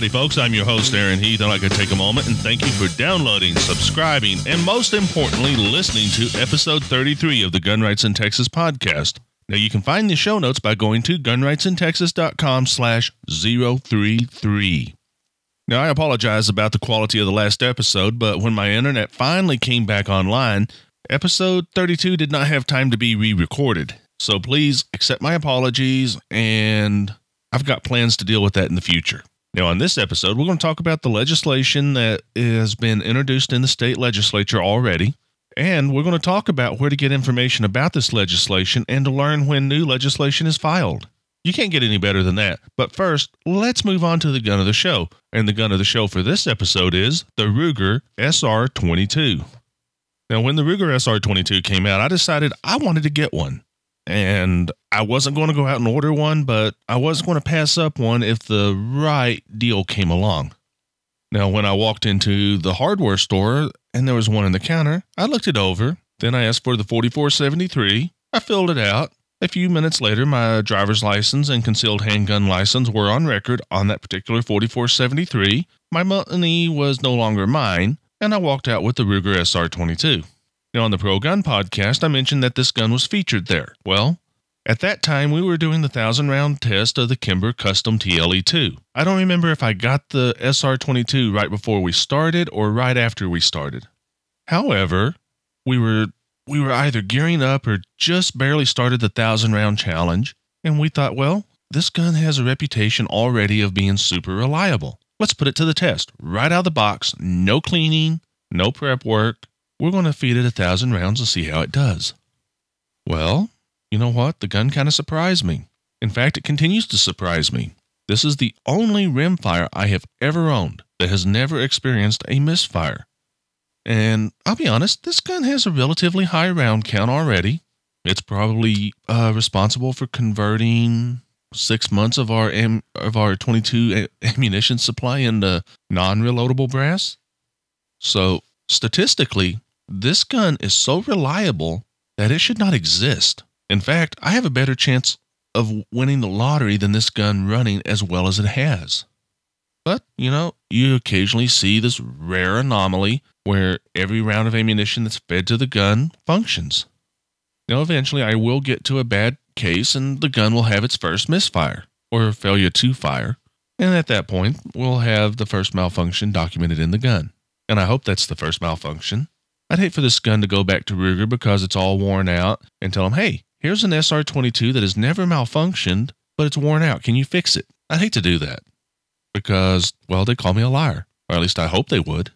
Howdy, folks. I'm your host, Aaron Heath, and I'd like to take a moment and thank you for downloading, subscribing, and most importantly, listening to episode 33 of the Gun Rights in Texas podcast. Now, you can find the show notes by going to gunrightsintexas.com/033. Now, I apologize about the quality of the last episode, but when my internet finally came back online, episode 32 did not have time to be re-recorded. So please accept my apologies, and I've got plans to deal with that in the future. Now, on this episode, we're going to talk about the legislation that has been introduced in the state legislature already, and we're going to talk about where to get information about this legislation and to learn when new legislation is filed. You can't get any better than that. But first, let's move on to the gun of the show. And the gun of the show for this episode is the Ruger SR22. Now, when the Ruger SR22 came out, I decided I wanted to get one. And I wasn't going to go out and order one, but I was going to pass up one if the right deal came along. Now, when I walked into the hardware store and there was one on the counter, I looked it over. Then I asked for the 4473. I filled it out. A few minutes later, my driver's license and concealed handgun license were on record on that particular 4473. My money was no longer mine, and I walked out with the Ruger SR22. Now, on the Pro Gun Podcast, I mentioned that this gun was featured there. Well, at that time, we were doing the 1,000-round test of the Kimber Custom TLE-2. I don't remember if I got the SR22 right before we started or right after we started. However, we were either gearing up or just barely started the 1,000-round challenge, and we thought, well, this gun has a reputation already of being super reliable. Let's put it to the test. Right out of the box, no cleaning, no prep work. We're going to feed it 1,000 rounds and see how it does. Well, you know what? The gun kind of surprised me. In fact, it continues to surprise me. This is the only rimfire I have ever owned that has never experienced a misfire. And I'll be honest, this gun has a relatively high round count already. It's probably responsible for converting 6 months of our 22 ammunition supply into non-reloadable brass. So, statistically, this gun is so reliable that it should not exist. In fact, I have a better chance of winning the lottery than this gun running as well as it has. But, you know, you occasionally see this rare anomaly where every round of ammunition that's fed to the gun functions. Now, eventually, I will get to a bad case and the gun will have its first misfire or failure to fire. And at that point, we'll have the first malfunction documented in the gun. And I hope that's the first malfunction. I'd hate for this gun to go back to Ruger because it's all worn out and tell them, hey, here's an SR22 that has never malfunctioned, but it's worn out. Can you fix it? I'd hate to do that because, well, they call me a liar, or at least I hope they would.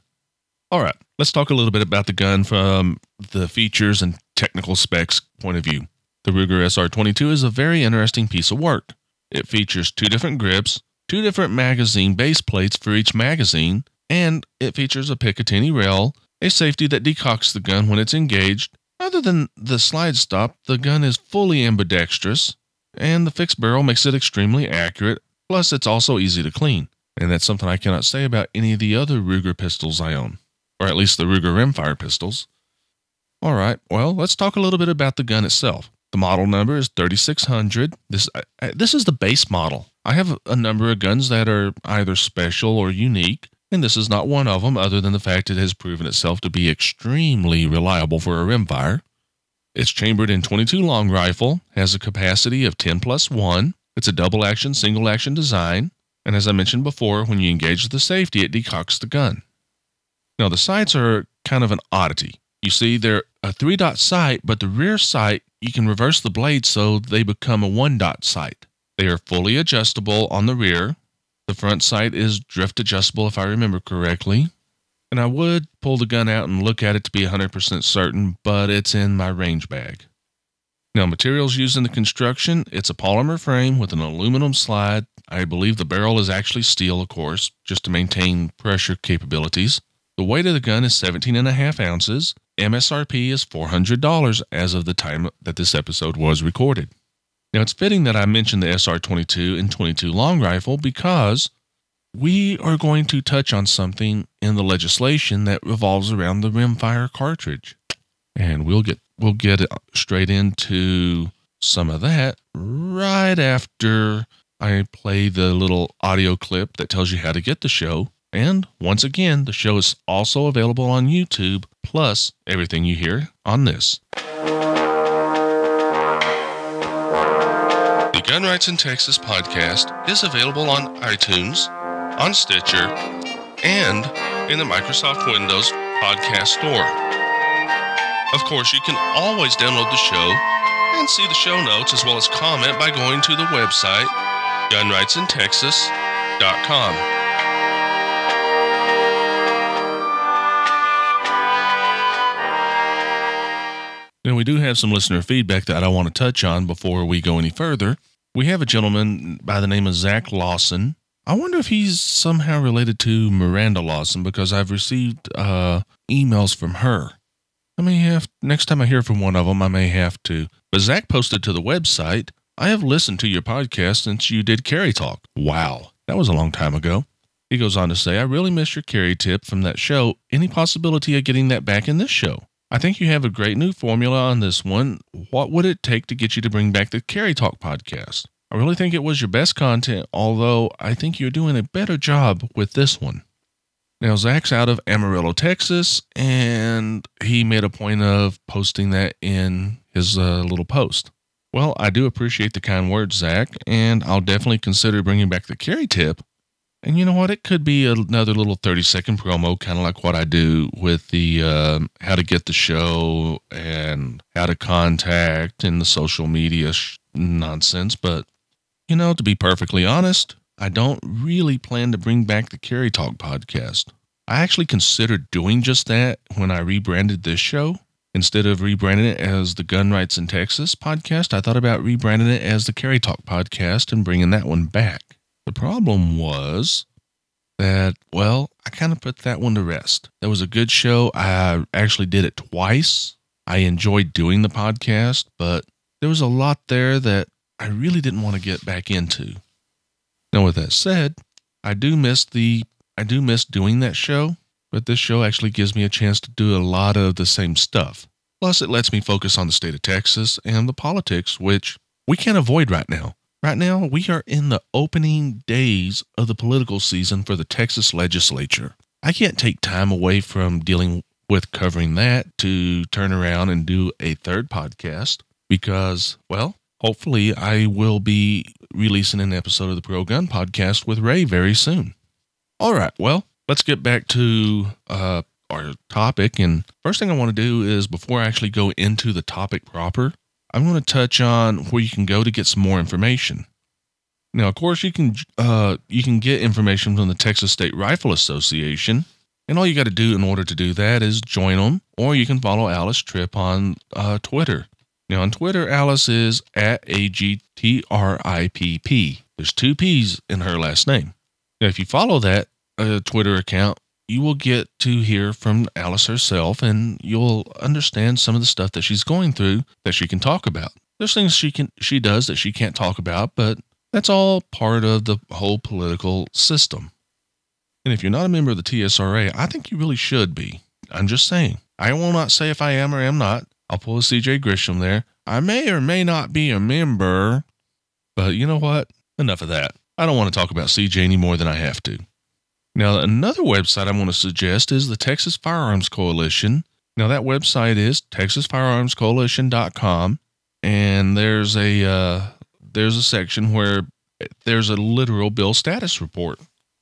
All right, let's talk a little bit about the gun from the features and technical specs point of view. The Ruger SR22 is a very interesting piece of work. It features two different grips, two different magazine base plates for each magazine, and it features a Picatinny rail, a safety that decocks the gun when it's engaged. Other than the slide stop, the gun is fully ambidextrous, and the fixed barrel makes it extremely accurate, plus it's also easy to clean. And that's something I cannot say about any of the other Ruger pistols I own, or at least the Ruger rimfire pistols. All right, well, let's talk a little bit about the gun itself. The model number is 3600. This is the base model. I have a number of guns that are either special or unique, and this is not one of them, other than the fact it has proven itself to be extremely reliable for a rimfire. It's chambered in .22 long rifle, has a capacity of 10+1. It's a double-action, single-action design, and as I mentioned before, when you engage the safety, it decocks the gun. Now, the sights are kind of an oddity. You see, they're a 3-dot sight, but the rear sight, you can reverse the blade so they become a 1-dot sight. They are fully adjustable on the rear. The front sight is drift adjustable, if I remember correctly. And I would pull the gun out and look at it to be 100% certain, but it's in my range bag. Now, materials used in the construction, it's a polymer frame with an aluminum slide. I believe the barrel is actually steel, of course, just to maintain pressure capabilities. The weight of the gun is 17.5 ounces. MSRP is $400 as of the time that this episode was recorded. Now, it's fitting that I mentioned the SR22 and .22 long rifle because we are going to touch on something in the legislation that revolves around the rimfire cartridge. And we'll get straight into some of that right after I play the little audio clip that tells you how to get the show. And once again, the show is also available on YouTube, plus everything you hear on this. The Gun Rights in Texas podcast is available on iTunes, on Stitcher, and in the Microsoft Windows podcast store. Of course, you can always download the show and see the show notes as well as comment by going to the website gunrightsintexas.com. Now, we do have some listener feedback that I want to touch on before we go any further. We have a gentleman by the name of Zach Lawson. I wonder if he's somehow related to Miranda Lawson, because I've received emails from her. I may have, next time I hear from one of them, I may have to. But Zach posted to the website, I have listened to your podcast since you did Carry Talk. Wow, that was a long time ago. He goes on to say, I really miss your carry tip from that show. Any possibility of getting that back in this show? I think you have a great new formula on this one. What would it take to get you to bring back the Carry Talk podcast? I really think it was your best content, although I think you're doing a better job with this one. Now, Zach's out of Amarillo, Texas, and he made a point of posting that in his little post. Well, I do appreciate the kind words, Zach, and I'll definitely consider bringing back the carry tip. And you know what? It could be another little 30-second promo, kind of like what I do with the how to get the show and how to contact and the social media nonsense. But, you know, to be perfectly honest, I don't really plan to bring back the Carry Talk podcast. I actually considered doing just that when I rebranded this show. Instead of rebranding it as the Gun Rights in Texas podcast, I thought about rebranding it as the Carry Talk podcast and bringing that one back. The problem was that, well, I kind of put that one to rest. That was a good show. I actually did it twice. I enjoyed doing the podcast, but there was a lot there that I really didn't want to get back into. Now, with that said, I do miss doing that show, but this show actually gives me a chance to do a lot of the same stuff. Plus, it lets me focus on the state of Texas and the politics, which we can't avoid right now. Right now, we are in the opening days of the political season for the Texas legislature. I can't take time away from dealing with covering that to turn around and do a third podcast because, well, hopefully I will be releasing an episode of the Pro Gun Podcast with Ray very soon. All right, well, let's get back to our topic. And first thing I want to do is, before I actually go into the topic proper, I'm going to touch on where you can go to get some more information. Now, of course, you can get information from the Texas State Rifle Association. And all you got to do in order to do that is join them, or you can follow Alice Tripp on Twitter. Now, on Twitter, Alice is at AGTRIPP. There's two P's in her last name. Now, if you follow that Twitter account, you will get to hear from Alice herself, and you'll understand some of the stuff that she's going through that she can talk about. There's things she does that she can't talk about, but that's all part of the whole political system. And if you're not a member of the TSRA, I think you really should be. I'm just saying. I will not say if I am or am not. I'll pull a CJ Grisham there. I may or may not be a member, but you know what? Enough of that. I don't want to talk about CJ any more than I have to. Now, another website I want to suggest is the Texas Firearms Coalition. Now, that website is texasfirearmscoalition.com, and there's a section where there's a literal bill status report.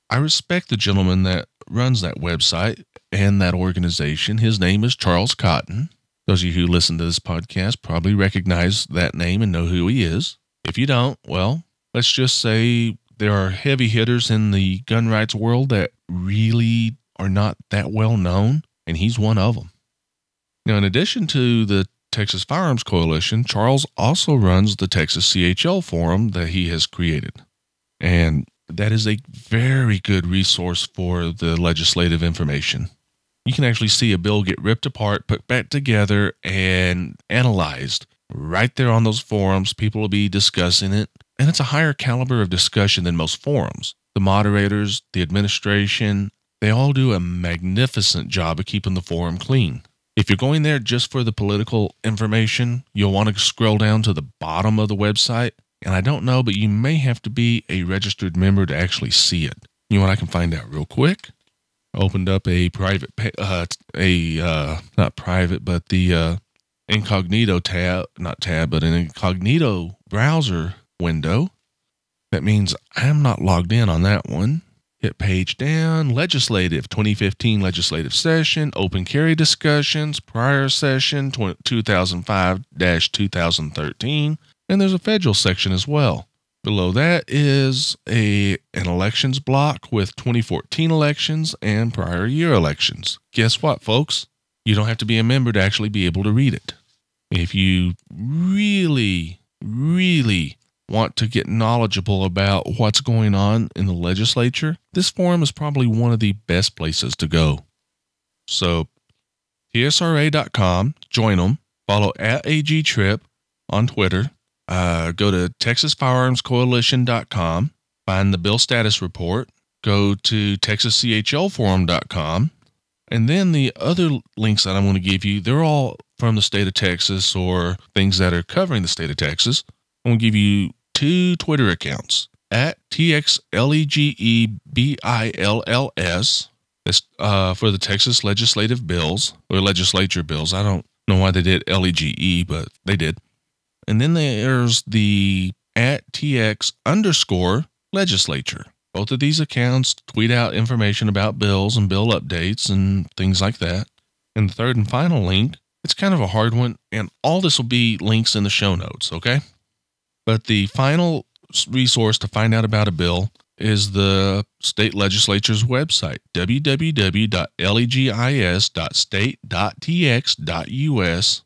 I respect the gentleman that runs that website and that organization. His name is Charles Cotton. Those of you who listen to this podcast probably recognize that name and know who he is. If you don't, well, let's just say there are heavy hitters in the gun rights world that really are not that well known, and he's one of them. Now, in addition to the Texas Firearms Coalition, Charles also runs the Texas CHL Forum that he has created. And that is a very good resource for the legislative information. You can actually see a bill get ripped apart, put back together, and analyzed right there on those forums. People will be discussing it, and it's a higher caliber of discussion than most forums. The moderators, the administration, they all do a magnificent job of keeping the forum clean. If you're going there just for the political information, you'll want to scroll down to the bottom of the website And I don't know, but you may have to be a registered member to actually see it. You know what I can find out real quick? I opened up a private, not private, but the incognito tab, not tab, but an incognito browser window. That means I'm not logged in on that one. Hit page down, legislative, 2015 legislative session, open carry discussions, prior session, 2005-2013. And there's a federal section as well. Below that is an elections block with 2014 elections and prior year elections. Guess what, folks? You don't have to be a member to actually be able to read it. If you really, really want to get knowledgeable about what's going on in the legislature, this forum is probably one of the best places to go. So, tsra.com, join them, follow @AGTrip on Twitter, go to texasfirearmscoalition.com, find the bill status report, go to texaschlforum.com, and then the other links that I'm going to give you, they're all from the state of Texas or things that are covering the state of Texas. I'm going to give you two Twitter accounts, @TXLegeBills. That's for the Texas Legislative Bills or Legislature Bills. I don't know why they did LEGE, but they did. And then there's the @TX_Legislature. Both of these accounts tweet out information about bills and bill updates and things like that. And the third and final link, it's kind of a hard one, and all this will be links in the show notes, okay? But the final resource to find out about a bill is the state legislature's website, www.legis.state.tx.us,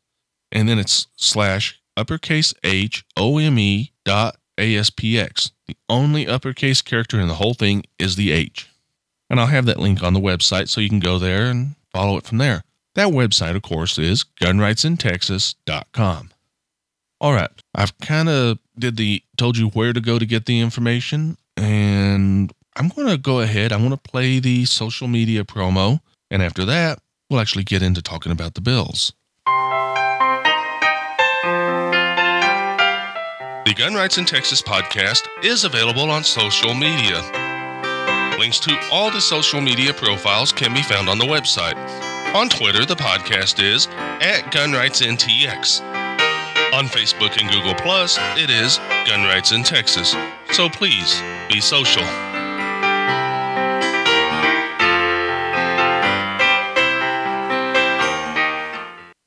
and then it's /HOME.ASPX. The only uppercase character in the whole thing is the H. And I'll have that link on the website so you can go there and follow it from there. That website, of course, is gunrightsintexas.com. All right, I've kind of told you where to go to get the information, and I'm going to go ahead. I want to play the social media promo, and after that, we'll actually get into talking about the bills. The Gun Rights in Texas podcast is available on social media. Links to all the social media profiles can be found on the website. On Twitter, the podcast is @GunRightsInTX. On Facebook and Google+, it is Gun Rights in Texas. So please, be social.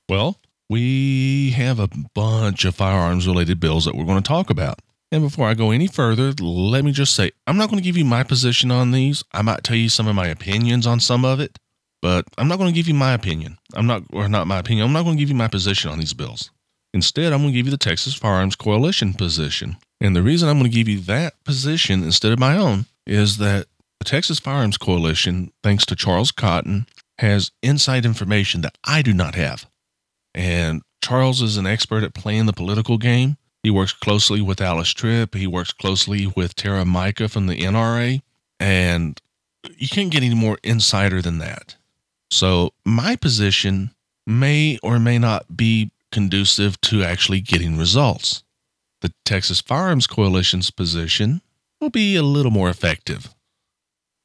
Well, we have a bunch of firearms-related bills that we're going to talk about. And before I go any further, let me just say, I'm not going to give you my position on these. I might tell you some of my opinions on some of it, but I'm not going to give you my opinion. I'm not going to give you my position on these bills. Instead, I'm going to give you the Texas Firearms Coalition position. And the reason I'm going to give you that position instead of my own is that the Texas Firearms Coalition, thanks to Charles Cotton, has inside information that I do not have. And Charles is an expert at playing the political game. He works closely with Alice Tripp. He works closely with Tara Micah from the NRA. And you can't get any more insider than that. So my position may or may not be conducive to actually getting results. The Texas Firearms Coalition's position will be a little more effective.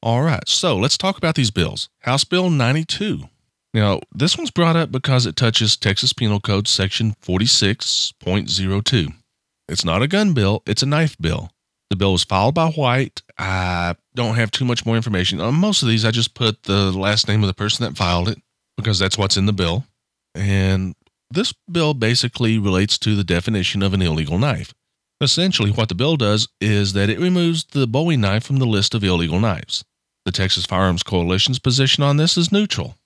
All right, so let's talk about these bills. House Bill 92. Now, this one's brought up because it touches Texas Penal Code Section 46.02. It's not a gun bill, it's a knife bill. The bill was filed by White. I don't have too much more information. On most of these, I just put the last name of the person that filed it because that's what's in the bill. And this bill basically relates to the definition of an illegal knife. Essentially, what the bill does is that it removes the Bowie knife from the list of illegal knives. The Texas Firearms Coalition's position on this is neutral.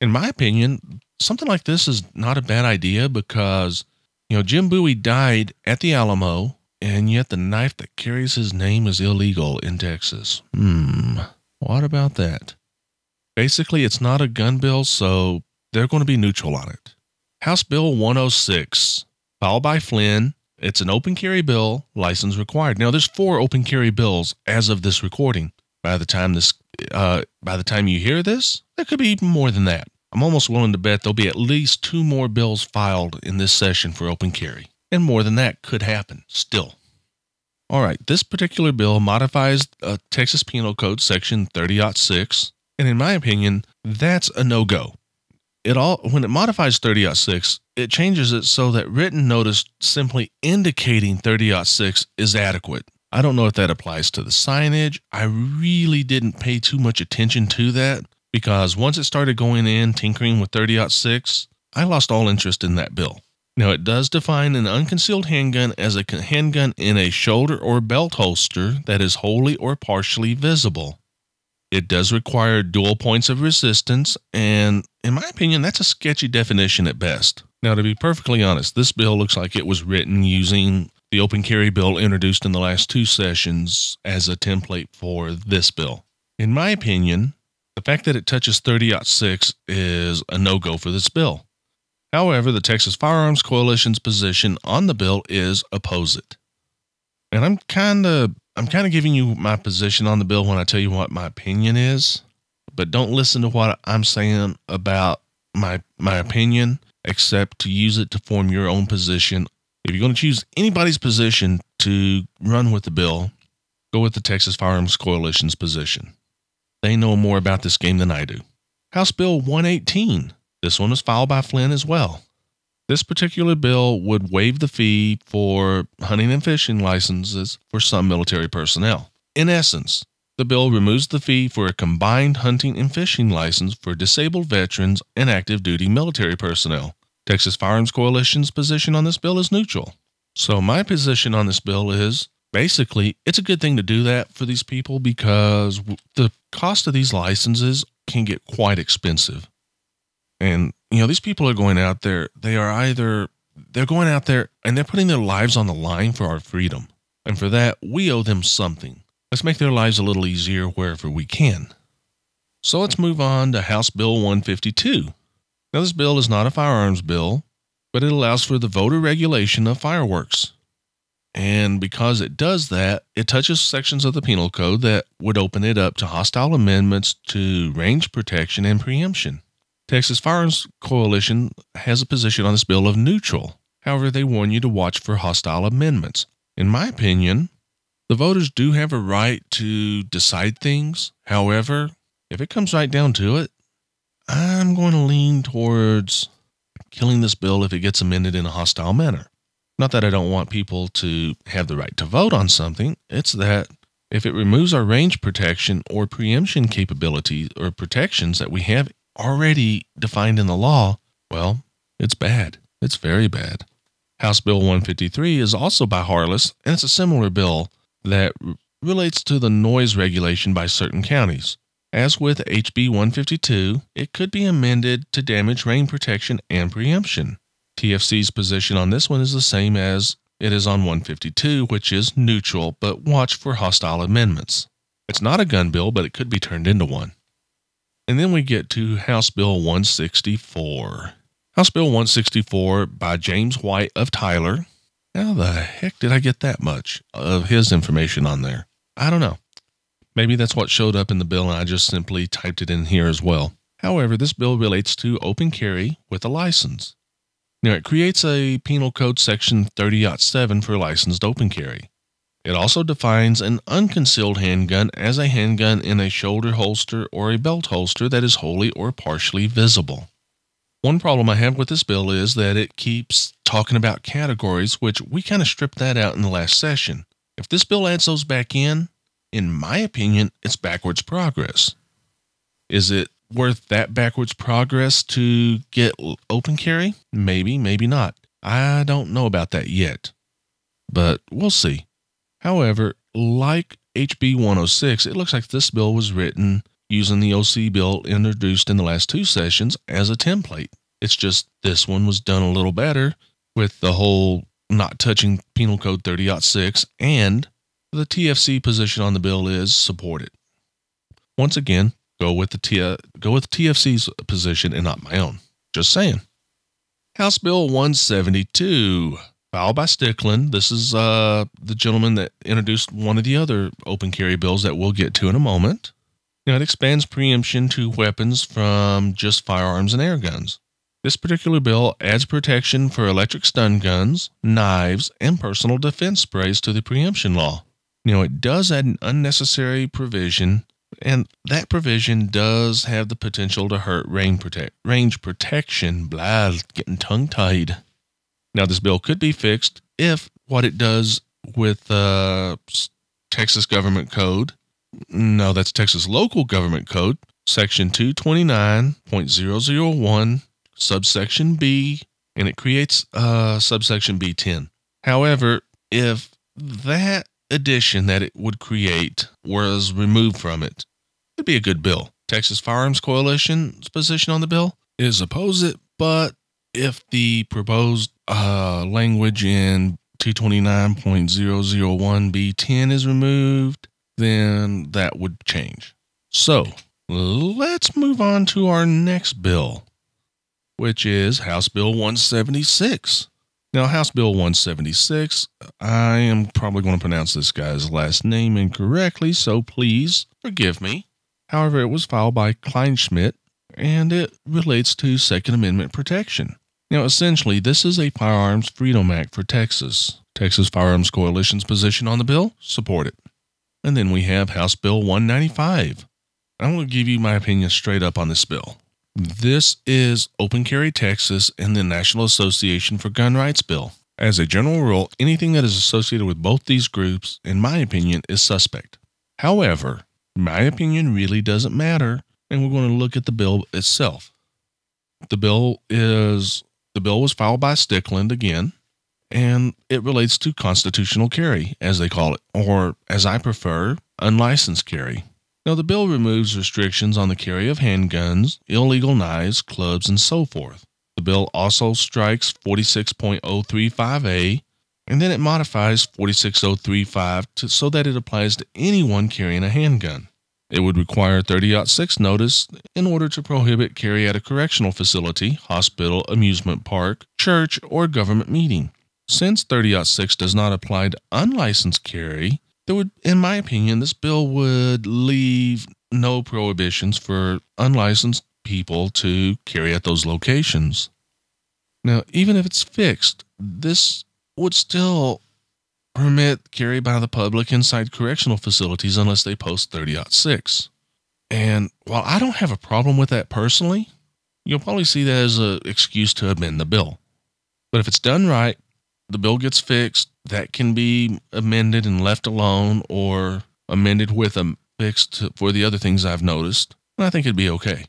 In my opinion, something like this is not a bad idea because, you know, Jim Bowie died at the Alamo, and yet the knife that carries his name is illegal in Texas. What about that? Basically, it's not a gun bill, so they're going to be neutral on it. House Bill 106, filed by Flynn. It's an open carry bill, license required. Now, there's 4 open carry bills as of this recording. By the time you hear this, there could be more than that. I'm almost willing to bet there'll be at least 2 more bills filed in this session for open carry, and more than that could happen still. All right, this particular bill modifies Texas Penal Code Section 30-06, and in my opinion, that's a no-go. When it modifies 30-06, it changes it so that written notice simply indicating 30-06 is adequate. I don't know if that applies to the signage. I really didn't pay too much attention to that because once it started going in tinkering with 30-06, I lost all interest in that bill. Now, it does define an unconcealed handgun as a handgun in a shoulder or belt holster that is wholly or partially visible. It does require dual points of resistance, and in my opinion, that's a sketchy definition at best. Now, to be perfectly honest, this bill looks like it was written using the open carry bill introduced in the last two sessions as a template for this bill. In my opinion, the fact that it touches 30-06 is a no-go for this bill. However, the Texas Firearms Coalition's position on the bill is oppose it. And I'm kind of giving you my position on the bill when I tell you what my opinion is, but don't listen to what I'm saying about my opinion, except to use it to form your own position. If you're going to choose anybody's position to run with the bill, go with the Texas Firearms Coalition's position. They know more about this game than I do. House Bill 118. This one was filed by Flynn as well. This particular bill would waive the fee for hunting and fishing licenses for some military personnel. In essence, the bill removes the fee for a combined hunting and fishing license for disabled veterans and active duty military personnel. Texas Firearms Coalition's position on this bill is neutral. So my position on this bill is, basically, it's a good thing to do that for these people because the cost of these licenses can get quite expensive. And, you know, these people are going out there, they're going out there and they're putting their lives on the line for our freedom. And for that, we owe them something. Let's make their lives a little easier wherever we can. So let's move on to House Bill 152. Now, this bill is not a firearms bill, but it allows for the voter regulation of fireworks. And because it does that, it touches sections of the penal code that would open it up to hostile amendments to range protection and preemption. Texas Firearms Coalition has a position on this bill of neutral. However, they warn you to watch for hostile amendments. In my opinion, the voters do have a right to decide things. However, if it comes right down to it, I'm going to lean towards killing this bill if it gets amended in a hostile manner. Not that I don't want people to have the right to vote on something. It's that if it removes our range protection or preemption capabilities or protections that we have already defined in the law, well, it's bad. It's very bad. House Bill 153 is also by Harless, and it's a similar bill that relates to the noise regulation by certain counties. As with HB 152, it could be amended to damage range protection and preemption. TFC's position on this one is the same as it is on 152, which is neutral, but watch for hostile amendments. It's not a gun bill, but it could be turned into one. And then we get to House Bill 164. House Bill 164 by James White of Tyler. How the heck did I get that much of his information on there? I don't know. Maybe that's what showed up in the bill and I just simply typed it in here as well. However, this bill relates to open carry with a license. Now, it creates a penal code section 30-07 for licensed open carry. It also defines an unconcealed handgun as a handgun in a shoulder holster or a belt holster that is wholly or partially visible. One problem I have with this bill is that it keeps talking about categories, which we kind of stripped that out in the last session. If this bill adds those back in my opinion, it's backwards progress. Is it worth that backwards progress to get open carry? Maybe, maybe not. I don't know about that yet, but we'll see. However, like HB 106, it looks like this bill was written using the OC bill introduced in the last two sessions as a template. It's just this one was done a little better with the whole not touching Penal Code 30-06, and the TFC position on the bill is support it. Once again, go with TFC's position and not my own. Just saying. House Bill 172. Filed by Stickland. This is the gentleman that introduced one of the other open carry bills that we'll get to in a moment. Now, it expands preemption to weapons from just firearms and air guns. This particular bill adds protection for electric stun guns, knives, and personal defense sprays to the preemption law. It does add an unnecessary provision, and that provision does have the potential to hurt range protection. Blah, getting tongue-tied. This bill could be fixed if what it does with Texas government code, no, that's Texas local government code, section 229.001, subsection B, and it creates subsection B10. However, if that addition that it would create was removed from it, it'd be a good bill. Texas Firearms Coalition's position on the bill is oppose it, but if the proposed language in 229.001B10 is removed, then that would change. So let's move on to our next bill, which is House Bill 176. House Bill 176, I am probably going to pronounce this guy's last name incorrectly, so please forgive me. However, it was filed by Kleinschmidt, and it relates to Second Amendment protection. Essentially, this is a Firearms Freedom Act for Texas. Texas Firearms Coalition's position on the bill, support it. And then we have House Bill 195. I'm going to give you my opinion straight up on this bill. This is Open Carry Texas and the National Association for Gun Rights bill. As a general rule, anything that is associated with both these groups, in my opinion, is suspect. However, my opinion really doesn't matter, and we're going to look at the bill itself. The bill was filed by Stickland again, and it relates to constitutional carry, as they call it, or as I prefer, unlicensed carry. The bill removes restrictions on the carry of handguns, illegal knives, clubs, and so forth. The bill also strikes 46.035A, and then it modifies 46035 so that it applies to anyone carrying a handgun. It would require 30-06 notice in order to prohibit carry at a correctional facility, hospital, amusement park, church, or government meeting. Since 30-06 does not apply to unlicensed carry, there would, in my opinion, this bill would leave no prohibitions for unlicensed people to carry at those locations. Even if it's fixed, this would still permit carry by the public inside correctional facilities unless they post 30-06. And while I don't have a problem with that personally, you'll probably see that as an excuse to amend the bill. But if it's done right, the bill gets fixed, that can be amended and left alone, or amended with a fixed for the other things I've noticed, and I think it'd be okay.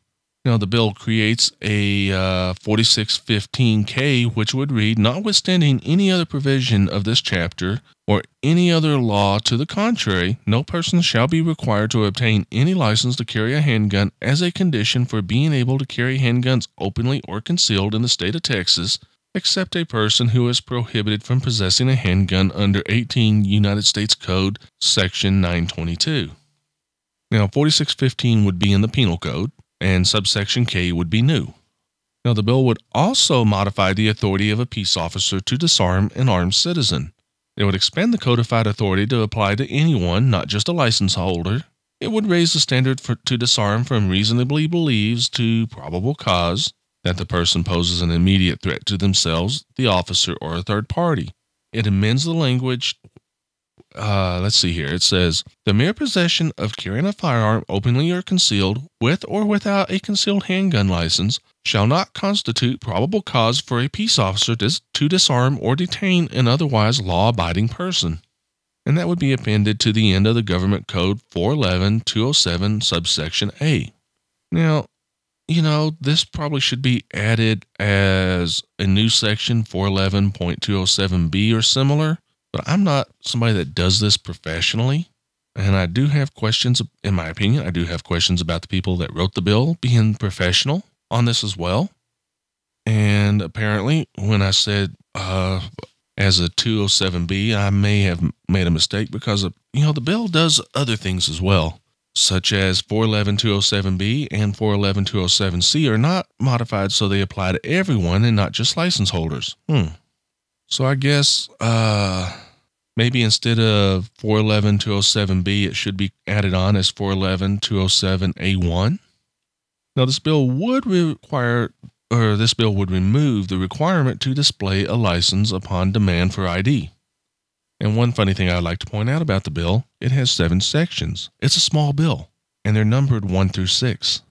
The bill creates a 4615K, which would read, notwithstanding any other provision of this chapter or any other law to the contrary, no person shall be required to obtain any license to carry a handgun as a condition for being able to carry handguns openly or concealed in the state of Texas, except a person who is prohibited from possessing a handgun under 18 United States Code, Section 922. 4615 would be in the penal code, and subsection K would be new. The bill would also modify the authority of a peace officer to disarm an armed citizen. It would expand the codified authority to apply to anyone, not just a license holder. It would raise the standard to disarm from reasonably believes to probable cause that the person poses an immediate threat to themselves, the officer, or a third party. It amends the language. It says, the mere possession of carrying a firearm openly or concealed, with or without a concealed handgun license, shall not constitute probable cause for a peace officer to disarm or detain an otherwise law-abiding person. And that would be appended to the end of the Government Code 411-207, subsection A. This probably should be added as a new section 411.207B or similar, but I'm not somebody that does this professionally, and I do have questions, in my opinion, I do have questions about the people that wrote the bill being professional on this as well. And apparently, when I said as a 207B, I may have made a mistake because, the bill does other things as well, such as 411-207B and 411-207C are not modified so they apply to everyone and not just license holders. So I guess maybe instead of 411-207B, it should be added on as 411-207A1. This bill would require this bill would remove the requirement to display a license upon demand for ID. And one funny thing I'd like to point out about the bill, it has 7 sections. It's a small bill, and they're numbered 1 through 6.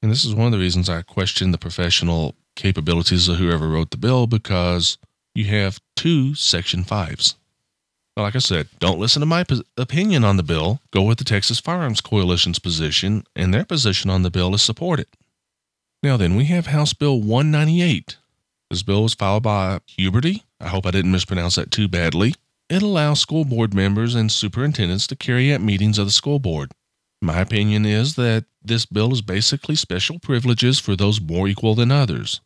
And this is one of the reasons I question the professional capabilities of whoever wrote the bill, because you have 2 Section 5s. Now, like I said, don't listen to my opinion on the bill. Go with the Texas Firearms Coalition's position, and their position on the bill is support it. Now then, we have House Bill 198. This bill was filed by Huberty. I hope I didn't mispronounce that too badly. It allows school board members and superintendents to carry at meetings of the school board. My opinion is that this bill is basically special privileges for those more equal than others.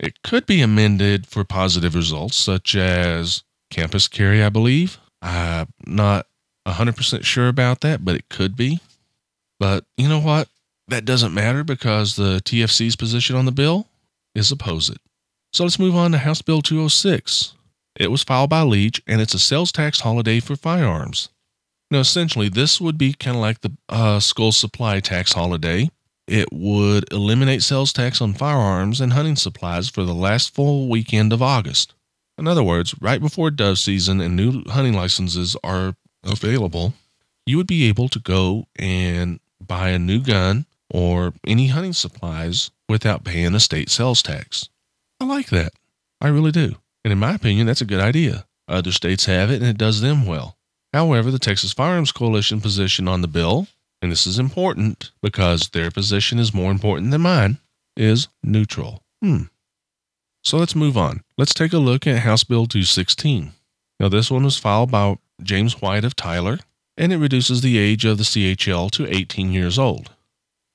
It could be amended for positive results, such as campus carry, I believe. I'm not 100% sure about that, but it could be. But you know what? That doesn't matter, because the TFC's position on the bill is oppose it. So let's move on to House Bill 206. It was filed by Leach, and it's a sales tax holiday for firearms. Now, essentially, this would be kind of like the school supply tax holiday. It would eliminate sales tax on firearms and hunting supplies for the last full weekend of August. In other words, right before dove season and new hunting licenses are available, you would be able to go and buy a new gun or any hunting supplies without paying a state sales tax. I like that. I really do. And in my opinion, that's a good idea. Other states have it, and it does them well. However, the Texas Firearms Coalition position on the bill, and this is important because their position is more important than mine, is neutral. So let's move on. Let's take a look at House Bill 216. Now, this one was filed by James White of Tyler, and it reduces the age of the CHL to 18 years old.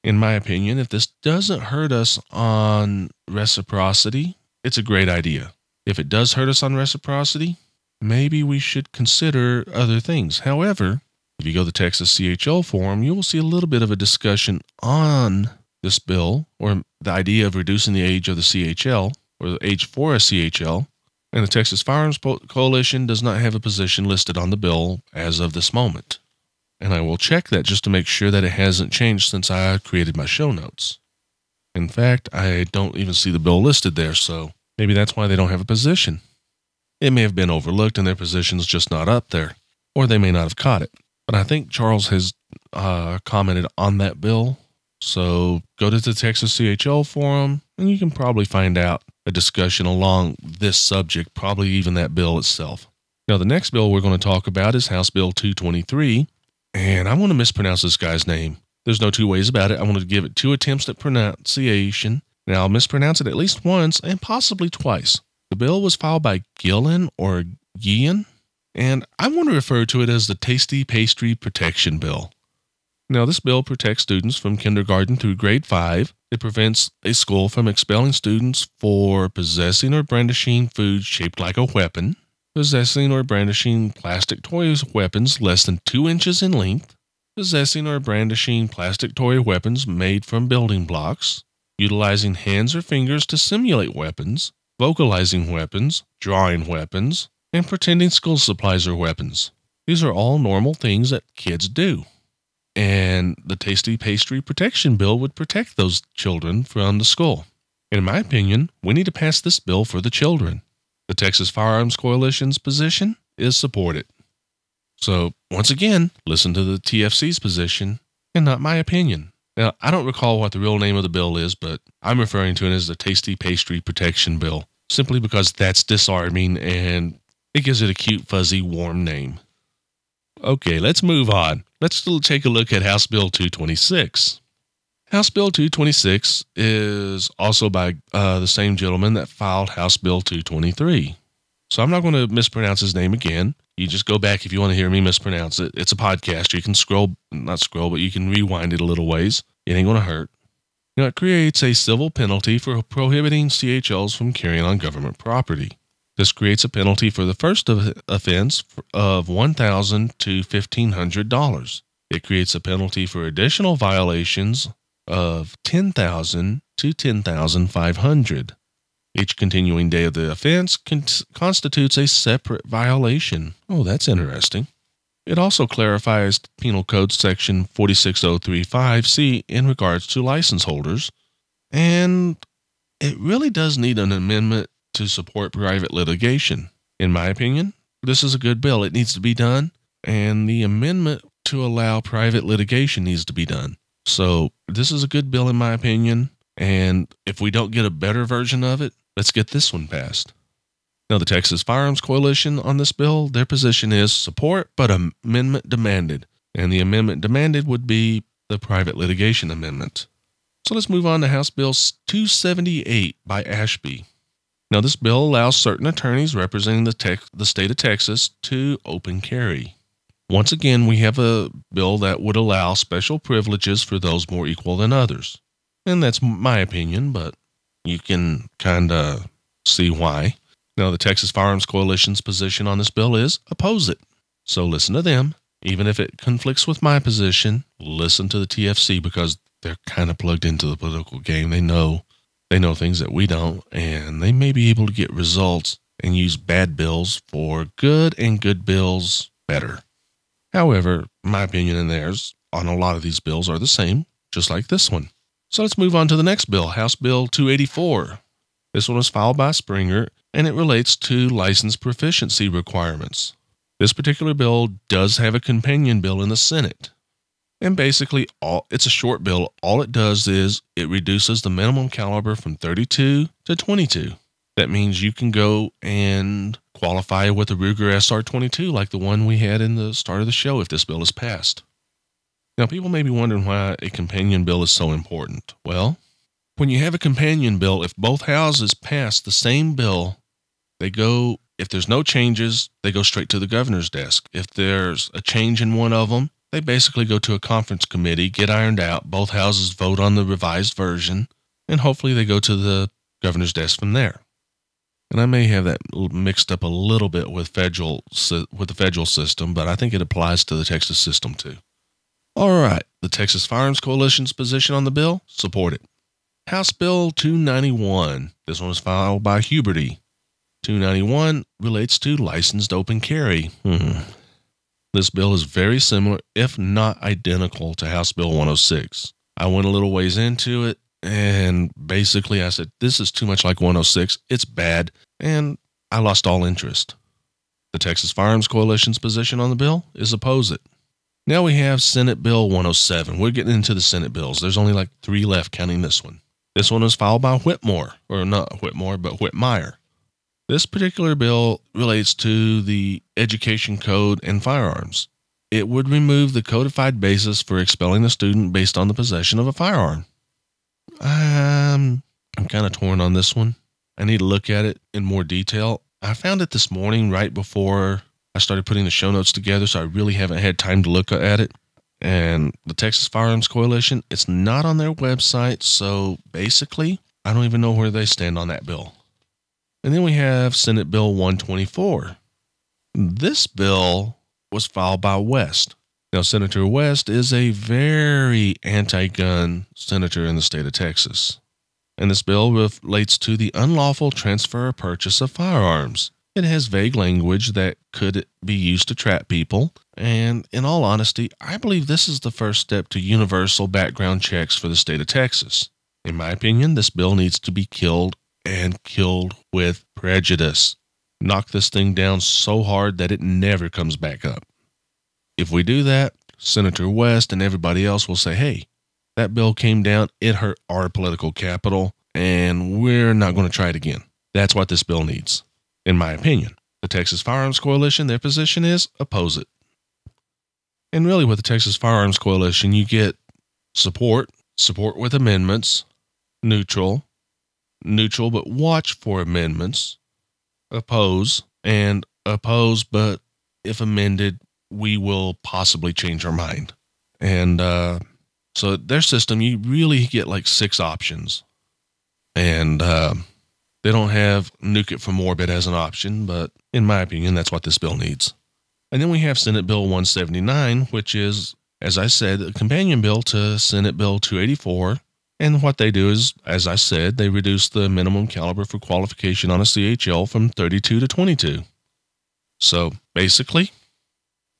In my opinion, if this doesn't hurt us on reciprocity, it's a great idea. If it does hurt us on reciprocity, maybe we should consider other things. However, if you go to the Texas CHL Forum, you will see a little bit of a discussion on this bill, or the idea of reducing the age of the CHL, or the age for a CHL, and the Texas Firearms Coalition does not have a position listed on the bill as of this moment. And I will check that just to make sure that it hasn't changed since I created my show notes. In fact, I don't even see the bill listed there, so maybe that's why they don't have a position. It may have been overlooked and their position's just not up there, or they may not have caught it. But I think Charles has commented on that bill, so go to the Texas CHL Forum, and you can probably find out a discussion along this subject, probably even that bill itself. Now, the next bill we're going to talk about is House Bill 223, and I'm going to mispronounce this guy's name. There's no two ways about it. I'm going to give it 2 attempts at pronunciation, and I'll mispronounce it at least once and possibly twice. The bill was filed by Gillen or Guillen, and I want to refer to it as the Tasty Pastry Protection Bill. Now, this bill protects students from kindergarten through grade 5. It prevents a school from expelling students for possessing or brandishing food shaped like a weapon, possessing or brandishing plastic toy weapons less than 2 inches in length, possessing or brandishing plastic toy weapons made from building blocks, utilizing hands or fingers to simulate weapons, vocalizing weapons, drawing weapons, and pretending school supplies are weapons. These are all normal things that kids do. And the Tasty Pastry Protection Bill would protect those children from the school. And in my opinion, we need to pass this bill for the children. The Texas Firearms Coalition's position is support it. So, once again, listen to the TFC's position and not my opinion. Now, I don't recall what the real name of the bill is, but I'm referring to it as the Tasty Pastry Protection Bill, simply because that's disarming and it gives it a cute, fuzzy, warm name. Okay, let's move on. Let's still take a look at House Bill 226. House Bill 226 is also by the same gentleman that filed House Bill 223. So I'm not going to mispronounce his name again. You just go back if you want to hear me mispronounce it. It's a podcast. You can not scroll, but you can rewind it a little ways. It ain't going to hurt. You know, it creates a civil penalty for prohibiting CHLs from carrying on government property. This creates a penalty for the first offense of $1,000 to $1,500. It creates a penalty for additional violations of $10,000 to $10,500. Each continuing day of the offense constitutes a separate violation. Oh, that's interesting. It also clarifies Penal Code Section 46035C in regards to license holders, and it really does need an amendment to support private litigation. In my opinion, this is a good bill. It needs to be done, and the amendment to allow private litigation needs to be done. So this is a good bill in my opinion, and if we don't get a better version of it, let's get this one passed. Now, the Texas Firearms Coalition on this bill, their position is support but amendment demanded, and the amendment demanded would be the private litigation amendment. So let's move on to House Bill 278 by Ashby. Now, this bill allows certain attorneys representing the state of Texas to open carry. Once again, we have a bill that would allow special privileges for those more equal than others. And that's my opinion, but you can kind of see why. Now, the Texas Firearms Coalition's position on this bill is oppose it. So listen to them. Even if it conflicts with my position, listen to the TFC, because they're kind of plugged into the political game. They know things that we don't, and they may be able to get results and use bad bills for good and good bills better. However, my opinion and theirs on a lot of these bills are the same, just like this one. So let's move on to the next bill, House Bill 284. This one was filed by Springer, and it relates to license proficiency requirements. This particular bill does have a companion bill in the Senate. And basically, it's a short bill. All it does is it reduces the minimum caliber from 32 to 22. That means you can go and qualify with a Ruger SR22 like the one we had in the start of the show if this bill is passed. Now, people may be wondering why a companion bill is so important. Well, when you have a companion bill, if both houses pass the same bill, they go, if there's no changes, they go straight to the governor's desk. If there's a change in one of them, they basically go to a conference committee, get ironed out, both houses vote on the revised version, and hopefully they go to the governor's desk from there. And I may have that mixed up a little bit with the federal system, but I think it applies to the Texas system too. All right, the Texas Firearms Coalition's position on the bill, support it. House Bill 291, this one was filed by Huberty. 291 relates to licensed open carry. This bill is very similar, if not identical, to House Bill 106. I went a little ways into it, and basically I said, this is too much like 106, it's bad, and I lost all interest. The Texas Firearms Coalition's position on the bill is oppose it. Now we have Senate Bill 107. We're getting into the Senate bills. There's only like 3 left, counting this one. This one was filed by Whitmire. This particular bill relates to the education code and firearms. It would remove the codified basis for expelling a student based on the possession of a firearm. I'm kind of torn on this one. I need to look at it in more detail. I found it this morning right before I started putting the show notes together, so I really haven't had time to look at it. And the Texas Firearms Coalition, it's not on their website, so basically, I don't even know where they stand on that bill. And then we have Senate Bill 124. This bill was filed by West. Now, Senator West is a very anti-gun senator in the state of Texas. And this bill relates to the unlawful transfer or purchase of firearms. It has vague language that could be used to trap people, and in all honesty, I believe this is the first step to universal background checks for the state of Texas. In my opinion, this bill needs to be killed, and killed with prejudice. Knock this thing down so hard that it never comes back up. If we do that, Senator West and everybody else will say, hey, that bill came down, it hurt our political capital, and we're not going to try it again. That's what this bill needs. In my opinion, the Texas Firearms Coalition, their position is oppose it. And really with the Texas Firearms Coalition, you get support with amendments, neutral but watch for amendments, oppose, and oppose but if amended, we will possibly change our mind. And so their system, you really get like 6 options. And they don't have nuke it from orbit as an option, but in my opinion, that's what this bill needs. And then we have Senate Bill 179, which is, as I said, a companion bill to Senate Bill 284. And what they do is, as I said, they reduce the minimum caliber for qualification on a CHL from 32 to 22. So basically,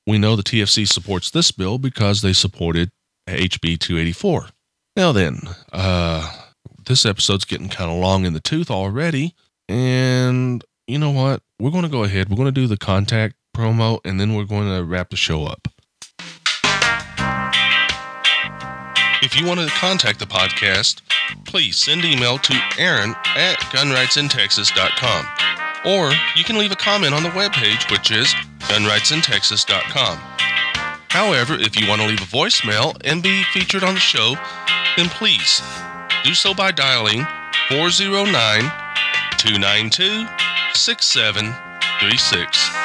we know the TFC supports this bill because they supported HB 284. Now then, this episode's getting kind of long in the tooth already. And you know what? We're going to go ahead. We're going to do the contact promo, and then we're going to wrap the show up. If you want to contact the podcast, please send email to aaron@gunrightsintexas.com. Or you can leave a comment on the webpage, which is gunrightsintexas.com. However, if you want to leave a voicemail and be featured on the show, then please do so by dialing 409-292-6736.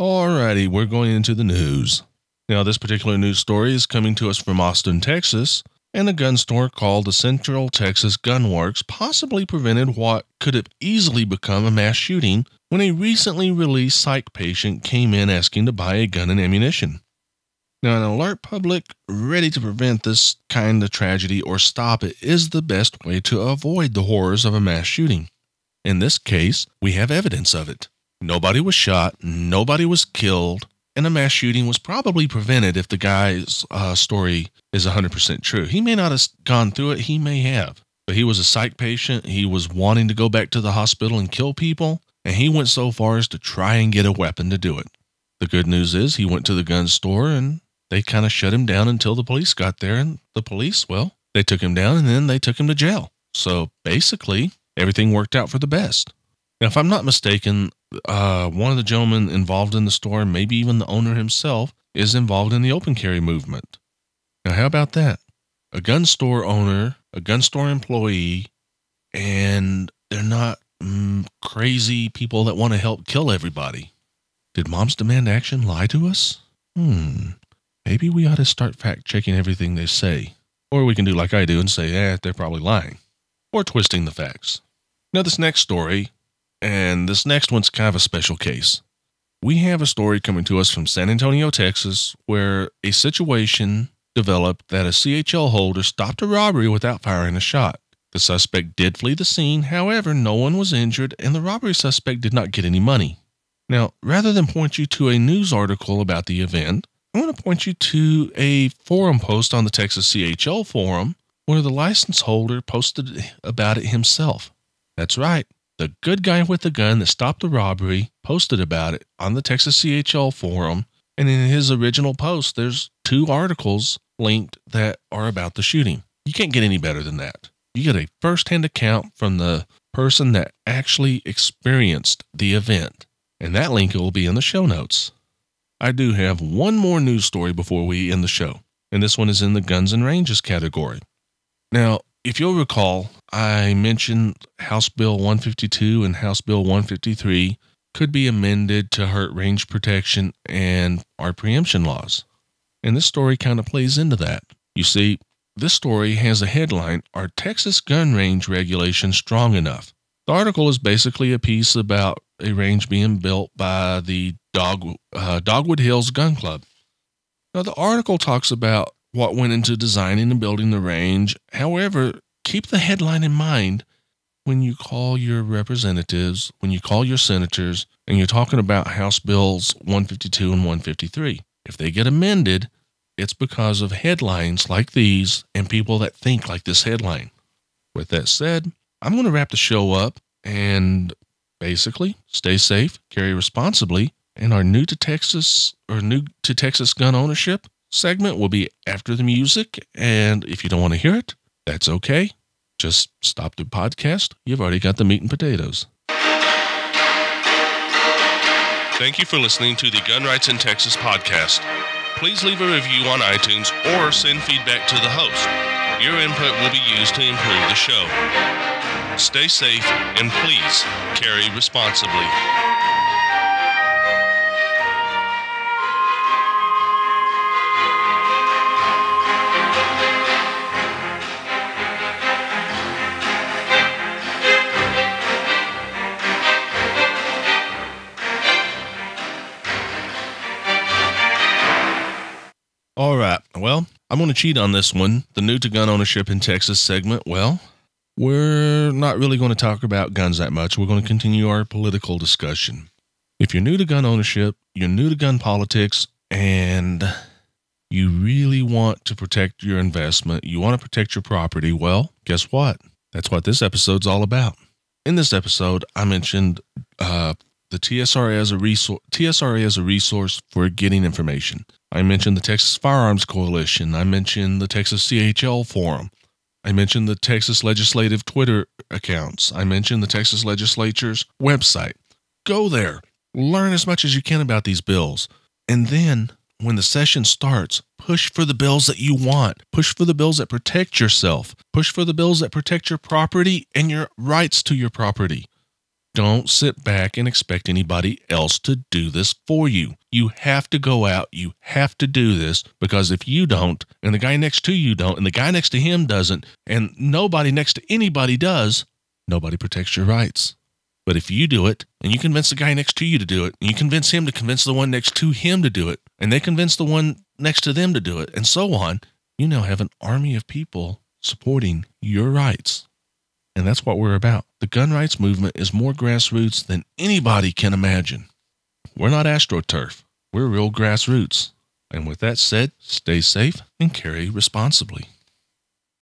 Alrighty, we're going into the news. Now, this particular news story is coming to us from Austin, Texas, and a gun store called the Central Texas Gun Works possibly prevented what could have easily become a mass shooting when a recently released psych patient came in asking to buy a gun and ammunition. Now, an alert public ready to prevent this kind of tragedy or stop it is the best way to avoid the horrors of a mass shooting. In this case, we have evidence of it. Nobody was shot, nobody was killed, and a mass shooting was probably prevented if the guy's story is 100% true. He may not have gone through it. He may have. But he was a psych patient. He was wanting to go back to the hospital and kill people, and he went so far as to try and get a weapon to do it. The good news is he went to the gun store, and they kind of shut him down until the police got there, and the police, well, they took him down, and then they took him to jail. So basically, everything worked out for the best. Now, if I'm not mistaken, one of the gentlemen involved in the store, maybe even the owner himself, is involved in the open carry movement. Now, how about that? A gun store owner, a gun store employee, and they're not crazy people that want to help kill everybody. Did Moms Demand Action lie to us? Maybe we ought to start fact-checking everything they say. Or we can do like I do and say, they're probably lying. Or twisting the facts. Now, this next story... And this next one's kind of a special case. We have a story coming to us from San Antonio, Texas, where a situation developed that a CHL holder stopped a robbery without firing a shot. The suspect did flee the scene. However, no one was injured, and the robbery suspect did not get any money. Now, rather than point you to a news article about the event, I want to point you to a forum post on the Texas CHL Forum where the license holder posted about it himself. That's right. The good guy with the gun that stopped the robbery posted about it on the Texas CHL Forum, and in his original post, there's two articles linked that are about the shooting. You can't get any better than that. You get a first-hand account from the person that actually experienced the event, and that link will be in the show notes. I do have one more news story before we end the show, and this one is in the guns and ranges category. Now, if you'll recall, I mentioned House Bill 152 and House Bill 153 could be amended to hurt range protection and our preemption laws. And this story kind of plays into that. You see, this story has a headline, Are Texas Gun Range Regulations Strong Enough? The article is basically a piece about a range being built by the Dogwood Hills Gun Club. Now, the article talks about what went into designing and building the range. However, keep the headline in mind when you call your representatives, when you call your senators, and you're talking about House Bills 152 and 153. If they get amended, it's because of headlines like these and people that think like this headline. With that said, I'm going to wrap the show up and basically stay safe, carry responsibly, and our new to Texas gun ownership segment will be after the music, and if you don't want to hear it, that's okay. Just stop the podcast. You've already got the meat and potatoes. Thank you for listening to the Gun Rights in Texas podcast. Please leave a review on iTunes or send feedback to the host. Your input will be used to improve the show. Stay safe and please carry responsibly. All right, well, I'm going to cheat on this one. The new to gun ownership in Texas segment, well, we're not really going to talk about guns that much. We're going to continue our political discussion. If you're new to gun ownership, you're new to gun politics, and you really want want to protect your investment. You want to protect your property. Well, guess what? That's what this episode's all about. In this episode, I mentioned the TSRA as a resource for getting information. I mentioned the Texas Firearms Coalition. I mentioned the Texas CHL Forum. I mentioned the Texas Legislative Twitter accounts. I mentioned the Texas Legislature's website. Go there. Learn as much as you can about these bills. And then when the session starts, push for the bills that you want. Push for the bills that protect yourself. Push for the bills that protect your property and your rights to your property. Don't sit back and expect anybody else to do this for you. You have to go out. You have to do this, because if you don't, and the guy next to you don't, and the guy next to him doesn't, and nobody next to anybody does, nobody protects your rights. But if you do it, and you convince the guy next to you to do it, and you convince him to convince the one next to him to do it, and they convince the one next to them to do it, and so on, you now have an army of people supporting your rights. And that's what we're about. The gun rights movement is more grassroots than anybody can imagine. We're not AstroTurf. We're real grassroots. And with that said, stay safe and carry responsibly.